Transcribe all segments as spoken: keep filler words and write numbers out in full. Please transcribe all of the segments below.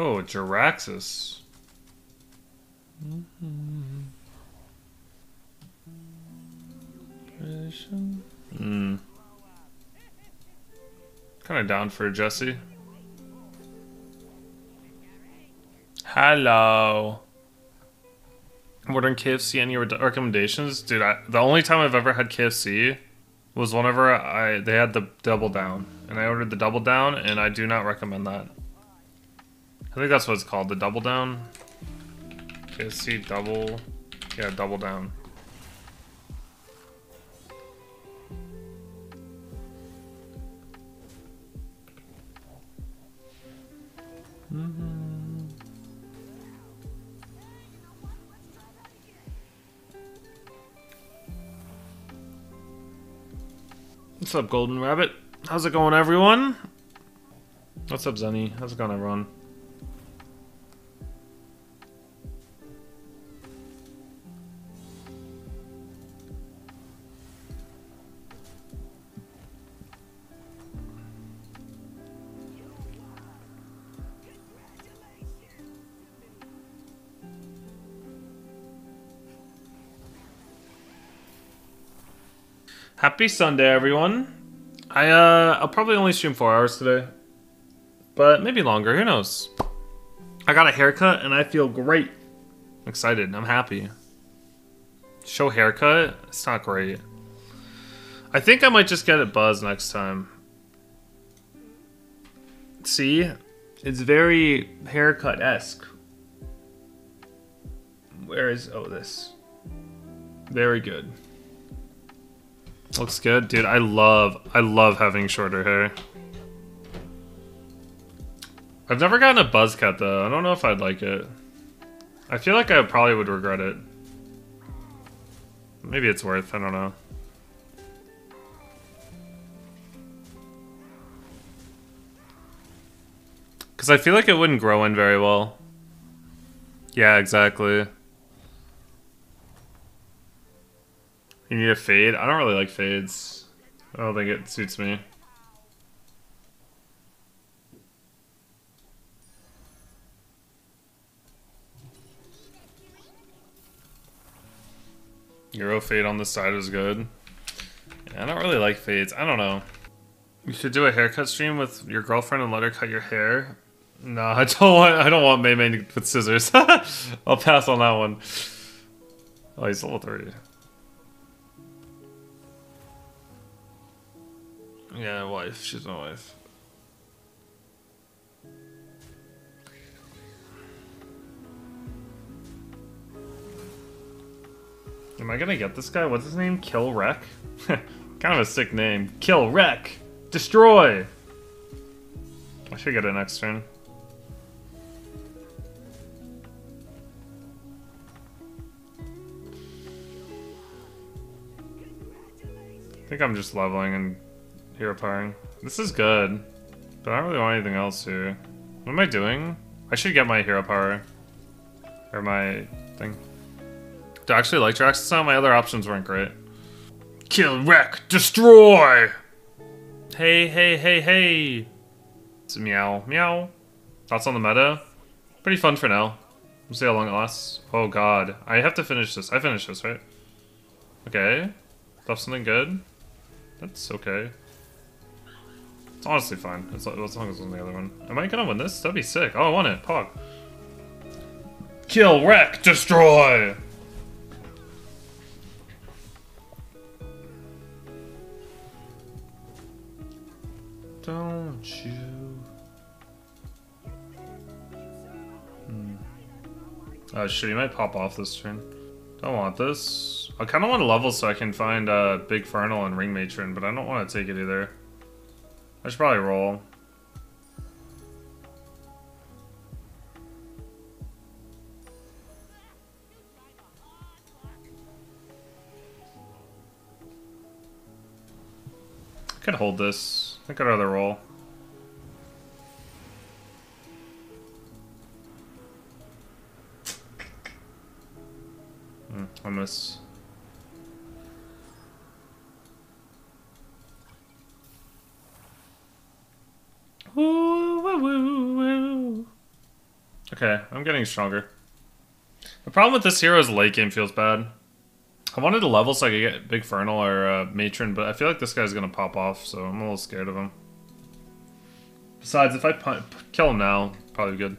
Oh, Jaraxxus. Hmm. Kind of down for Jesse. Hello. Ordering K F C. Any recommendations, dude? I, the only time I've ever had K F C was whenever I they had the Double Down, and I ordered the Double Down, and I do not recommend that. I think that's what it's called, the Double Down. K F C double, yeah, Double Down. Mm-hmm. What's up, Golden Rabbit? How's it going, everyone? What's up, Zenny? How's it going, everyone? Happy Sunday, everyone. I, uh, I'll probably only stream four hours today, but maybe longer, who knows? I got a haircut and I feel great. I'm excited, I'm happy. Show haircut, it's not great. I think I might just get it buzzed next time. See, it's very haircut-esque. Where is, oh, this. Very good. Looks good, dude. I love, I love having shorter hair. I've never gotten a buzz cut though. I don't know if I'd like it. I feel like I probably would regret it. Maybe it's worth, I don't know. Cause I feel like it wouldn't grow in very well. Yeah, exactly. You need a fade? I don't really like fades. I don't think it suits me. Euro fade on the side is good. Yeah, I don't really like fades. I don't know. You should do a haircut stream with your girlfriend and let her cut your hair. No, I don't want, I don't want Mei Mei to put scissors. I'll pass on that one. Oh, he's level three. Yeah, wife. She's my wife. Am I gonna get this guy? What's his name? Kill Wreck? Kind of a sick name. Kill Wreck! Destroy! I should get it next turn. I think I'm just leveling and hero powering. This is good, but I don't really want anything else here. What am I doing? I should get my hero power. Or my thing. Do I actually like Jaraxxus now? My other options weren't great. Kill, wreck, destroy! Hey, hey, hey, hey! It's a meow, meow. Thoughts on the meta? Pretty fun for now. We'll see how long it lasts. Oh god. I have to finish this. I finished this, right? Okay. Left something good? That's okay. It's honestly fine, as long as it's on the other one. Am I gonna win this? That'd be sick. Oh, I want it. Pog. Kill, wreck, destroy! Don't you... Hmm. Oh shit, he might pop off this turn. Don't want this. I kinda want to level so I can find uh, Big Fernal and Ring Matron, but I don't want to take it either. I should probably roll. I could hold this. I think I'd rather roll. Mm, I miss. Ooh, woo, woo, woo. Okay, I'm getting stronger. The problem with this hero is late game feels bad. I wanted to level so I could get Big Fernal or uh, Matron, but I feel like this guy's going to pop off, so I'm a little scared of him. Besides, if I punt, kill him now, probably good. On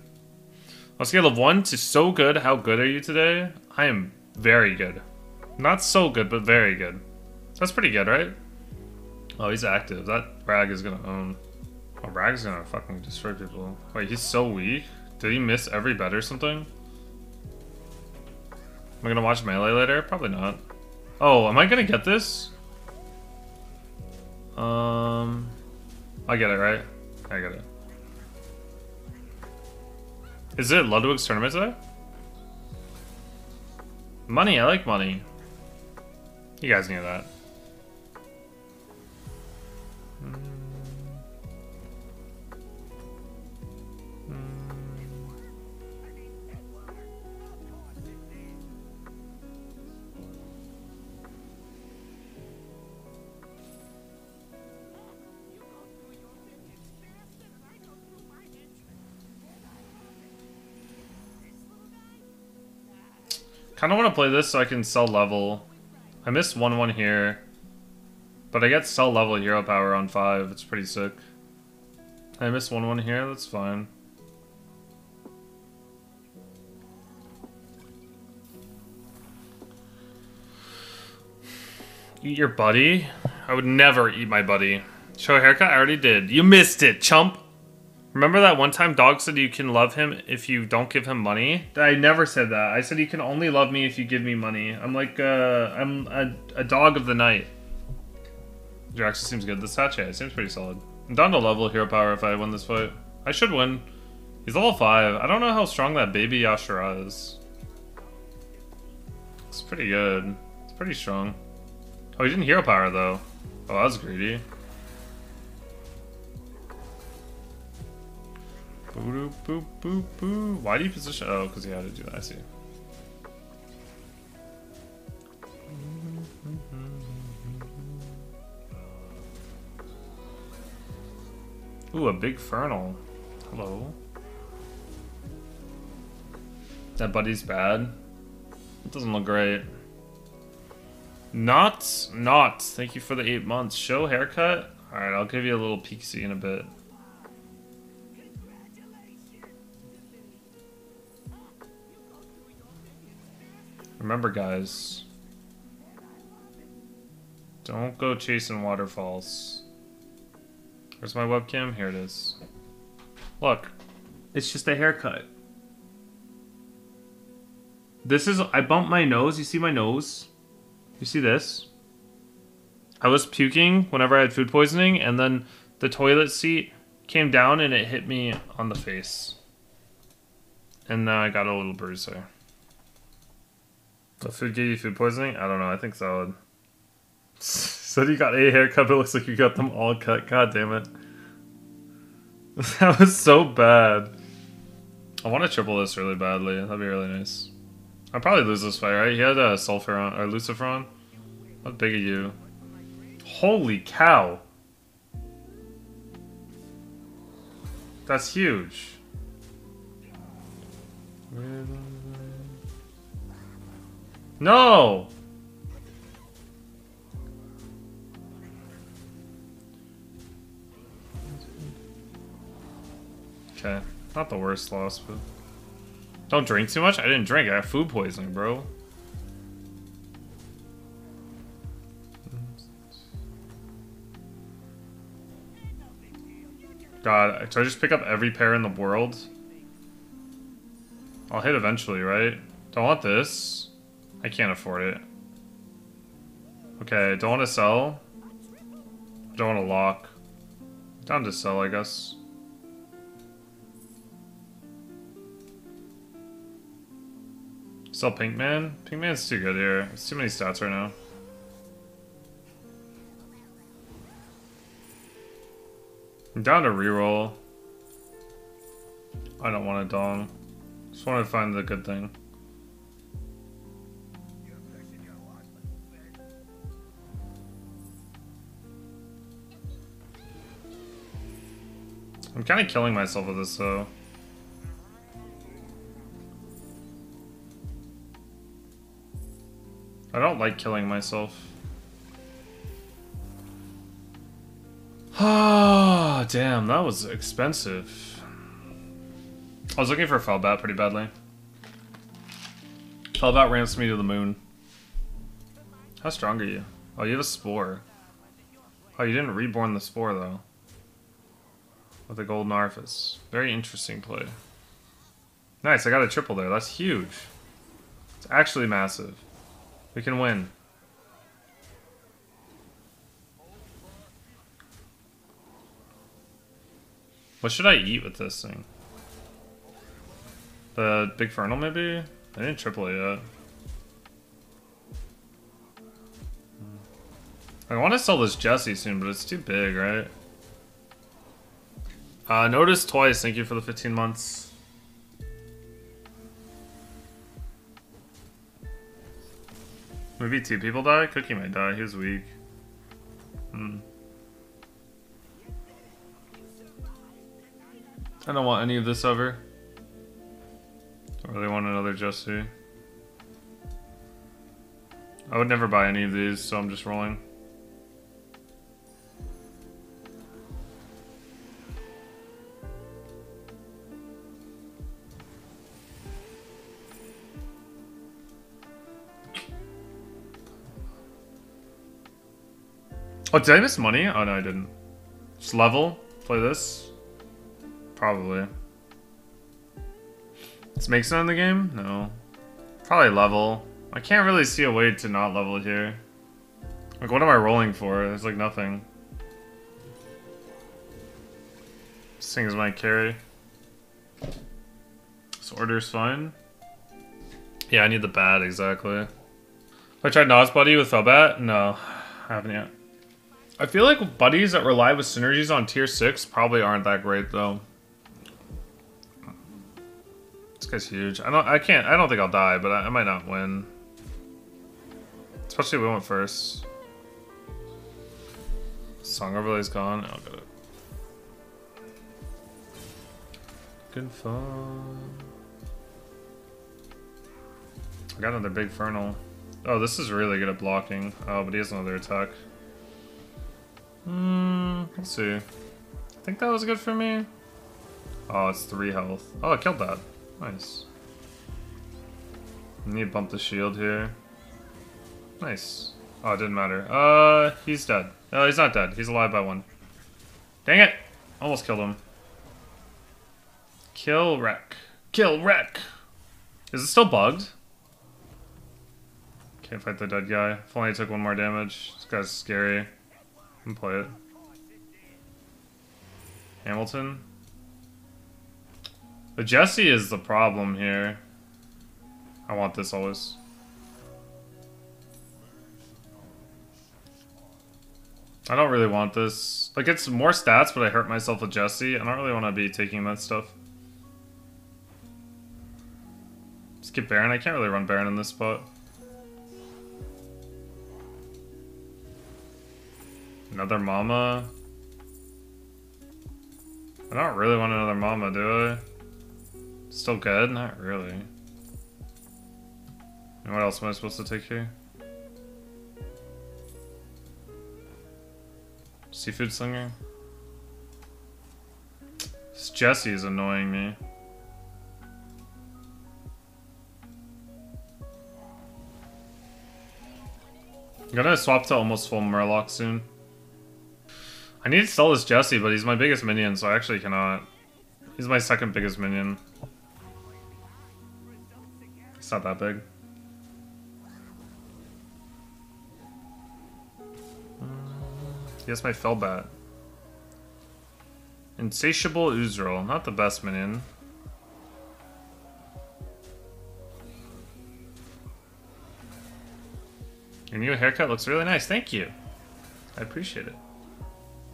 a scale of one to so good, how good are you today? I am very good. Not so good, but very good. That's pretty good, right? Oh, he's active. That Rag is going to own. Oh, Rag is going to fucking destroy people. Wait, he's so weak? Did he miss every bet or something? Am I going to watch Melee later? Probably not. Oh, am I going to get this? Um, I get it, right? I get it. Is it Ludwig's tournament today? Money, I like money. You guys knew that. Mm. Kind of want to play this so I can sell level. I missed one one here, but I get sell level hero power on five. It's pretty sick. I missed one one here. That's fine. Eat your buddy? I would never eat my buddy. Show a haircut? I already did. You missed it, chump. Remember that one time Dog said you can love him if you don't give him money? I never said that. I said you can only love me if you give me money. I'm like, uh, I'm a, a dog of the night. Jaraxxus seems good. The sachet seems pretty solid. I'm down to level hero power if I win this fight. I should win. He's level five. I don't know how strong that baby Yashira is. It's pretty good. It's pretty strong. Oh, he didn't hero power though. Oh, that was greedy. Boo boo boo boo. Why do you position? Oh, because he had to do that. I see. Ooh, a Big Fernal. Hello. That buddy's bad. It doesn't look great. Not, not. Thank you for the eight months. Show haircut. All right, I'll give you a little peeksy in a bit. Remember, guys, don't go chasing waterfalls. Where's my webcam? Here it is. Look, it's just a haircut. This is, I bumped my nose. You see my nose? You see this? I was puking whenever I had food poisoning, and then the toilet seat came down and it hit me on the face. And now I got a little bruise there. The food gave you food poisoning? I don't know. I think solid. Said you got a haircut, but it looks like you got them all cut. God damn it. That was so bad. I want to triple this really badly. That'd be really nice. I'd probably lose this fight, right? He had a Sulfuron or Luciferon. How big are you? Holy cow. That's huge. No! Okay, not the worst loss, but... Don't drink too much? I didn't drink, I got food poisoning, bro. God, should I just pick up every pair in the world? I'll hit eventually, right? Don't want this. I can't afford it. Okay, don't want to sell. Don't want to lock. Down to sell, I guess. Sell Pinkman? Pinkman's too good here. It's too many stats right now. I'm down to reroll. I don't want to Dong. Just want to find the good thing. I'm kind of killing myself with this, though. I don't like killing myself. Ah, damn, that was expensive. I was looking for Felbat pretty badly. Felbat ramps me to the moon. How strong are you? Oh, you have a Spore. Oh, you didn't reborn the Spore, though. With a golden Artifice. Very interesting play. Nice, I got a triple there. That's huge. It's actually massive. We can win. What should I eat with this thing? The Big Fernal, maybe? I didn't triple it yet. I want to sell this Jessie soon, but it's too big, right? Uh, notice twice. Thank you for the fifteen months. Maybe two people die? Cookie might die. He was weak. Hmm. I don't want any of this ever. I really want another Jessie. I would never buy any of these, so I'm just rolling. Oh, did I miss money? Oh, no, I didn't. Just level. Play this. Probably. Does make sense in the game? No. Probably level. I can't really see a way to not level here. Like, what am I rolling for? There's, like, nothing. This thing is my carry. This order's fine. Yeah, I need the bat, exactly. I tried Nas Buddy with Felbat? No. I haven't yet. I feel like buddies that rely with synergies on tier six probably aren't that great though. This guy's huge. I don't I can't I don't think I'll die, but I, I might not win. Especially if we went first. Song overlay's gone. I'll get it. Good fun. I got another Big Fernal. Oh, this is really good at blocking. Oh, but he has another attack. Hmm, let's see. I think that was good for me. Oh, it's three health. Oh, I killed that. Nice. I need to bump the shield here. Nice. Oh, it didn't matter. Uh, he's dead. No, he's not dead. He's alive by one. Dang it! Almost killed him. Kill Wreck. Kill Wreck! Is it still bugged? Can't fight the dead guy. If only I took one more damage. This guy's scary. And play it. Hamilton. The Jessie is the problem here. I want this always. I don't really want this. Like, it's more stats, but I hurt myself with Jessie. I don't really want to be taking that stuff. Skip Baron. I can't really run Baron in this spot. Another mama? I don't really want another mama, do I? Still good? Not really. And what else am I supposed to take here? Seafood Slinger? This Jessie is annoying me. I'm gonna swap to almost full Murloc soon. I need to sell this Jessie, but he's my biggest minion, so I actually cannot. He's my second biggest minion. It's not that big. He has my Felbat. Insatiable Ur'zul, not the best minion. Your new haircut looks really nice, thank you. I appreciate it.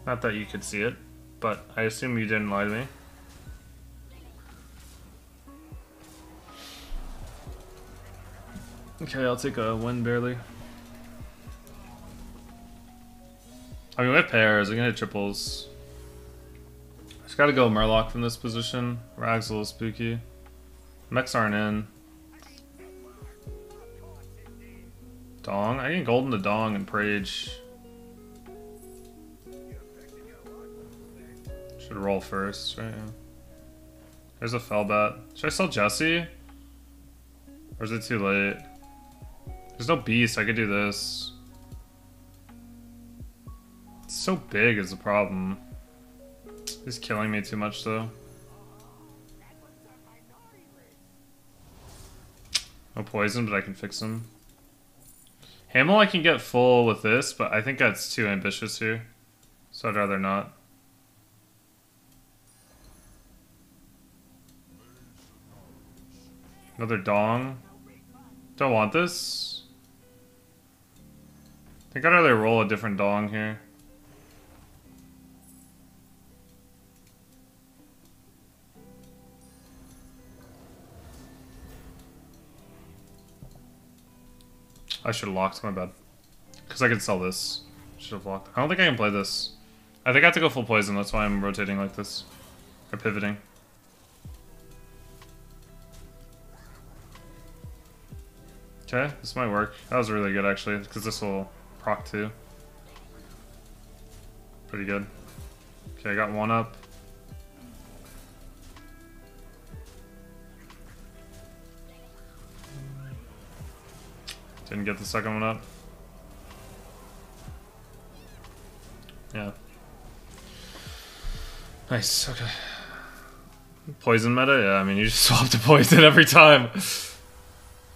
Not that you could see it, but I assume you didn't lie to me. Okay, I'll take a win barely. I mean, we have pairs, I'm gonna hit triples. I just gotta go Murloc from this position. Rag's a little spooky. Mechs aren't in. Dong? I can Golden to Dong and Prage. Should roll first, right? Yeah. There's a Felbat. Should I sell Jesse? Or is it too late? There's no beast, I could do this. It's so big is the problem. He's killing me too much though. No poison, but I can fix him. Hamel I can get full with this, but I think that's too ambitious here. So I'd rather not. Another Dong. Don't want this. I think I'd rather roll a different Dong here. I should have locked, my bad. Because I could sell this. Should have locked. I don't think I can play this. I think I have to go full poison, that's why I'm rotating like this. Or pivoting. Okay, this might work. That was really good actually, because this will proc too. Pretty good. Okay, I got one up. Didn't get the second one up. Yeah. Nice, okay. Poison meta? Yeah, I mean, you just swap to poison every time.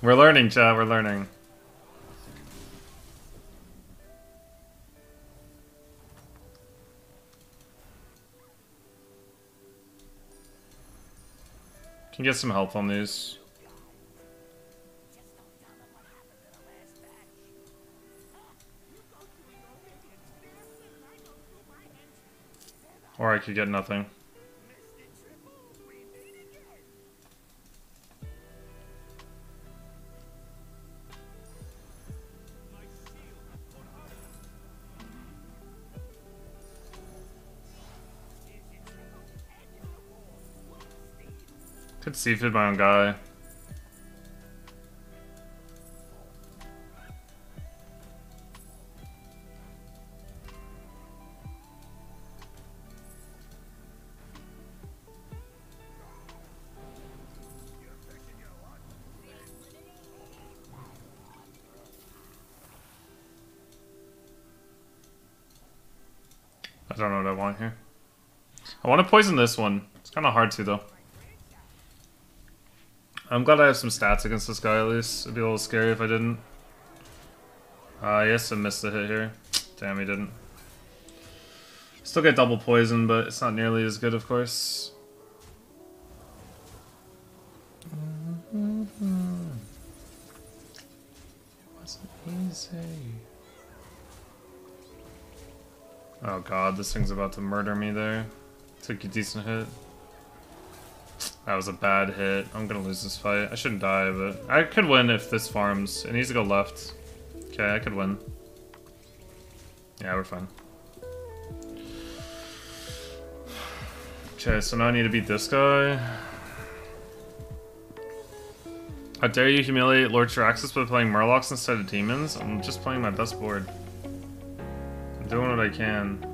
We're learning, chat, we're learning. Can get some help on these. Or I could get nothing. Could seafood my own guy. I don't know what I want here. I want to poison this one. It's kind of hard to, though. I'm glad I have some stats against this guy, at least. It'd be a little scary if I didn't. Uh, yes, I missed the hit here. Damn, he didn't. Still get double poison, but it's not nearly as good, of course. Mm-hmm. Wasn't easy. Oh god, this thing's about to murder me there. Took a decent hit. That was a bad hit. I'm gonna lose this fight. I shouldn't die, but I could win if this farms. It needs to go left. Okay, I could win. Yeah, we're fine. Okay, so now I need to beat this guy. How dare you humiliate Lord Jaraxxus by playing Murlocs instead of demons? I'm just playing my best board. Doing what I can.